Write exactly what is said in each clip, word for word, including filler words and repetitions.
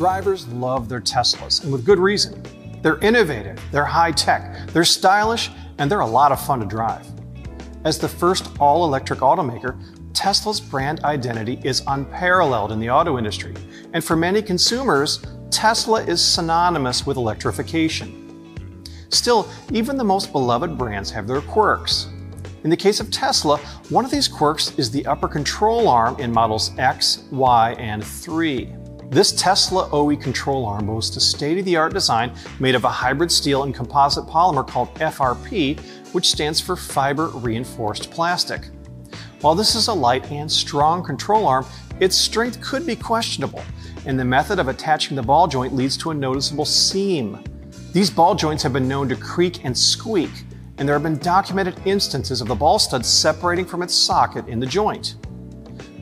Drivers love their Teslas, and with good reason. They're innovative, they're high-tech, they're stylish, and they're a lot of fun to drive. As the first all-electric automaker, Tesla's brand identity is unparalleled in the auto industry, and for many consumers, Tesla is synonymous with electrification. Still, even the most beloved brands have their quirks. In the case of Tesla, one of these quirks is the upper control arm in models X, Y, and three. This Tesla O E control arm boasts a state-of-the-art design made of a hybrid steel and composite polymer called F R P, which stands for Fiber Reinforced Plastic. While this is a light and strong control arm, its strength could be questionable, and the method of attaching the ball joint leads to a noticeable seam. These ball joints have been known to creak and squeak, and there have been documented instances of the ball stud separating from its socket in the joint.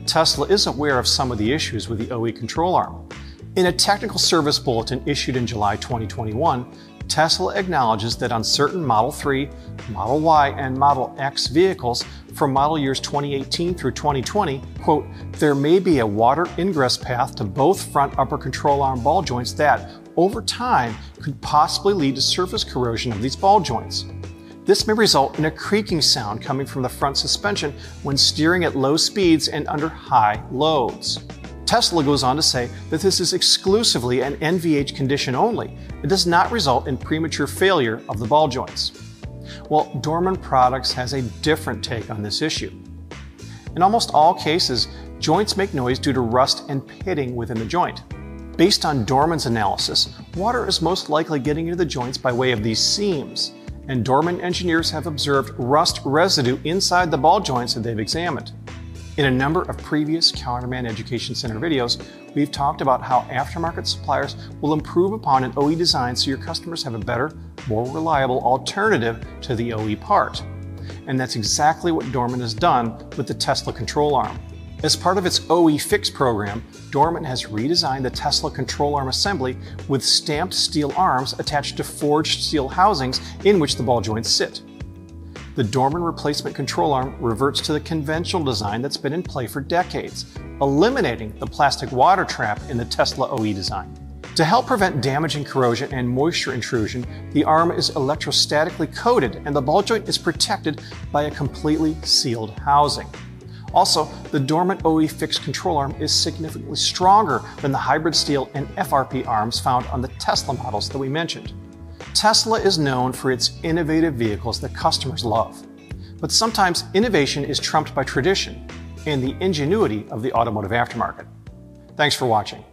Tesla is aware of some of the issues with the O E control arm. In a technical service bulletin issued in July twenty twenty-one, Tesla acknowledges that on certain Model three, Model Y, and Model X vehicles from model years twenty eighteen through twenty twenty, quote, there may be a water ingress path to both front upper control arm ball joints that, over time, could possibly lead to surface corrosion of these ball joints. This may result in a creaking sound coming from the front suspension when steering at low speeds and under high loads. Tesla goes on to say that this is exclusively an N V H condition only. It does not result in premature failure of the ball joints. Well, Dorman Products has a different take on this issue. In almost all cases, joints make noise due to rust and pitting within the joint. Based on Dorman's analysis, water is most likely getting into the joints by way of these seams, and Dorman engineers have observed rust residue inside the ball joints that they've examined. In a number of previous Counterman Education Center videos, we've talked about how aftermarket suppliers will improve upon an O E design so your customers have a better, more reliable alternative to the O E part. And that's exactly what Dorman has done with the Tesla control arm. As part of its O E Fix program, Dorman has redesigned the Tesla control arm assembly with stamped steel arms attached to forged steel housings in which the ball joints sit. The Dorman replacement control arm reverts to the conventional design that's been in play for decades, eliminating the plastic water trap in the Tesla O E design. To help prevent damaging corrosion and moisture intrusion, the arm is electrostatically coated and the ball joint is protected by a completely sealed housing. Also, the Dorman O E Fix control arm is significantly stronger than the hybrid steel and F R P arms found on the Tesla models that we mentioned. Tesla is known for its innovative vehicles that customers love. But sometimes innovation is trumped by tradition and the ingenuity of the automotive aftermarket. Thanks for watching.